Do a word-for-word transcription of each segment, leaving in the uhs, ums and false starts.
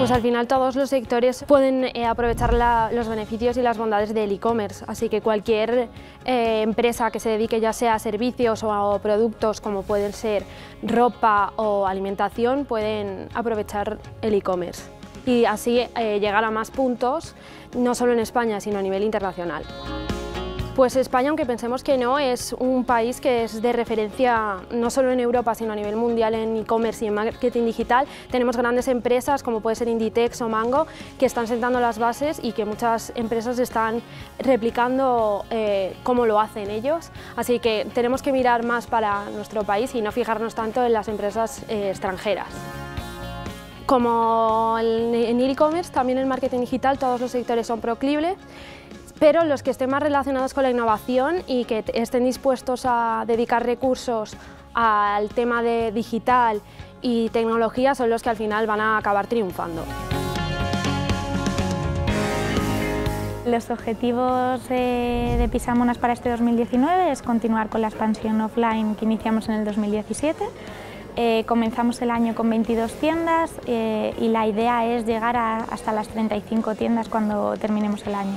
pues al final todos los sectores pueden eh, aprovechar la, los beneficios y las bondades del e-commerce, así que cualquier eh, empresa que se dedique ya sea a servicios o a productos como pueden ser ropa o alimentación pueden aprovechar el e-commerce y así eh, llegar a más puntos, no solo en España sino a nivel internacional. Pues España, aunque pensemos que no, es un país que es de referencia no solo en Europa, sino a nivel mundial en e-commerce y en marketing digital. Tenemos grandes empresas como puede ser Inditex o Mango que están sentando las bases y que muchas empresas están replicando eh, cómo lo hacen ellos. Así que tenemos que mirar más para nuestro país y no fijarnos tanto en las empresas eh, extranjeras. Como en e-commerce, también en marketing digital todos los sectores son proclibles, pero los que estén más relacionados con la innovación y que estén dispuestos a dedicar recursos al tema de digital y tecnología son los que al final van a acabar triunfando. Los objetivos de, de Pisamonas para este dos mil diecinueve es continuar con la expansión offline que iniciamos en el dos mil diecisiete. Eh, comenzamos el año con veintidós tiendas eh, y la idea es llegar a, hasta las treinta y cinco tiendas cuando terminemos el año.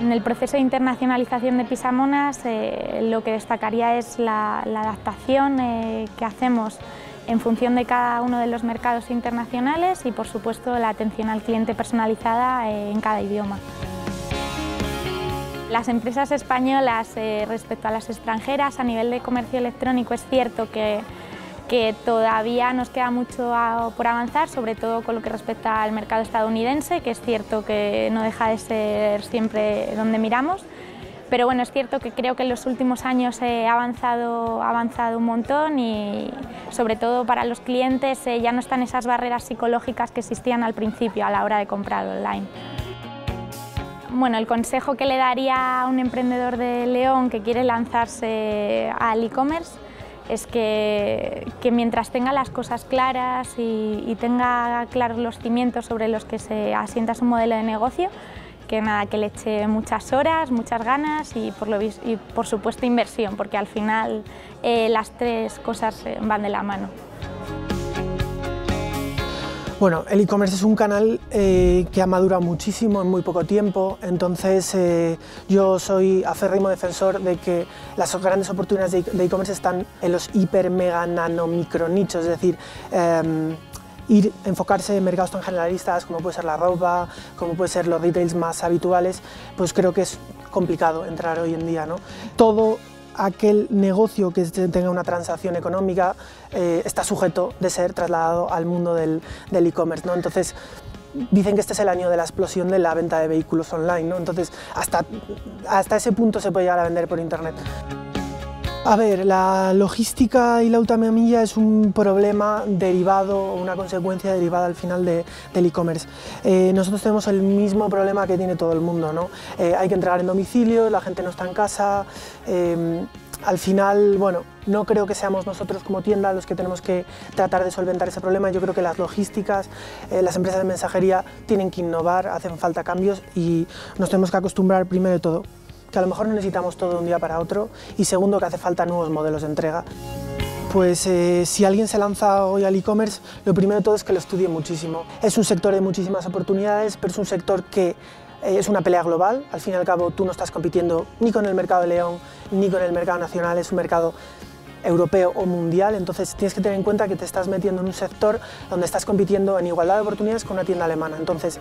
En el proceso de internacionalización de Pisamonas eh, lo que destacaría es la, la adaptación eh, que hacemos en función de cada uno de los mercados internacionales y, por supuesto, la atención al cliente personalizada eh, en cada idioma. Las empresas españolas eh, respecto a las extranjeras a nivel de comercio electrónico es cierto que, que todavía nos queda mucho a, por avanzar, sobre todo con lo que respecta al mercado estadounidense, que es cierto que no deja de ser siempre donde miramos, pero bueno, es cierto que creo que en los últimos años he avanzado, avanzado un montón y sobre todo para los clientes eh, ya no están esas barreras psicológicas que existían al principio a la hora de comprar online. Bueno, el consejo que le daría a un emprendedor de León que quiere lanzarse al e-commerce es que, que mientras tenga las cosas claras y, y tenga claros los cimientos sobre los que se asienta su modelo de negocio, que nada, que le eche muchas horas, muchas ganas y por, lo, y por supuesto inversión, porque al final eh, las tres cosas van de la mano. Bueno, el e-commerce es un canal eh, que ha madurado muchísimo en muy poco tiempo, entonces eh, yo soy acérrimo defensor de que las grandes oportunidades de e-commerce están en los hiper, mega, nano, micro nichos, es decir, eh, ir enfocarse en mercados tan generalistas como puede ser la ropa, como puede ser los retails más habituales, pues creo que es complicado entrar hoy en día, ¿no? Todo aquel negocio que tenga una transacción económica eh, está sujeto de ser trasladado al mundo del e-commerce, ¿no? Entonces, dicen que este es el año de la explosión de la venta de vehículos online, ¿no? Entonces, hasta, hasta ese punto se puede llegar a vender por internet. A ver, la logística y la autonomía es un problema derivado, una consecuencia derivada al final de, del e-commerce. Eh, nosotros tenemos el mismo problema que tiene todo el mundo, ¿no? Eh, hay que entregar en domicilio, la gente no está en casa. Eh, al final, bueno, no creo que seamos nosotros como tienda los que tenemos que tratar de solventar ese problema. Yo creo que las logísticas, eh, las empresas de mensajería tienen que innovar, hacen falta cambios y nos tenemos que acostumbrar primero de todo que a lo mejor no necesitamos todo de un día para otro y segundo que hace falta nuevos modelos de entrega. Pues eh, si alguien se lanza hoy al e-commerce, lo primero de todo es que lo estudie muchísimo. Es un sector de muchísimas oportunidades, pero es un sector que eh, es una pelea global. Al fin y al cabo tú no estás compitiendo ni con el mercado de León ni con el mercado nacional, es un mercado europeo o mundial, entonces tienes que tener en cuenta que te estás metiendo en un sector donde estás compitiendo en igualdad de oportunidades con una tienda alemana. Entonces,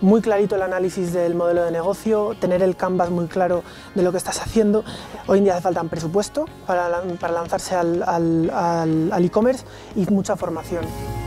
muy clarito el análisis del modelo de negocio, tener el canvas muy claro de lo que estás haciendo. Hoy en día hace falta un presupuesto para, para lanzarse al, al, al, al e-commerce y mucha formación.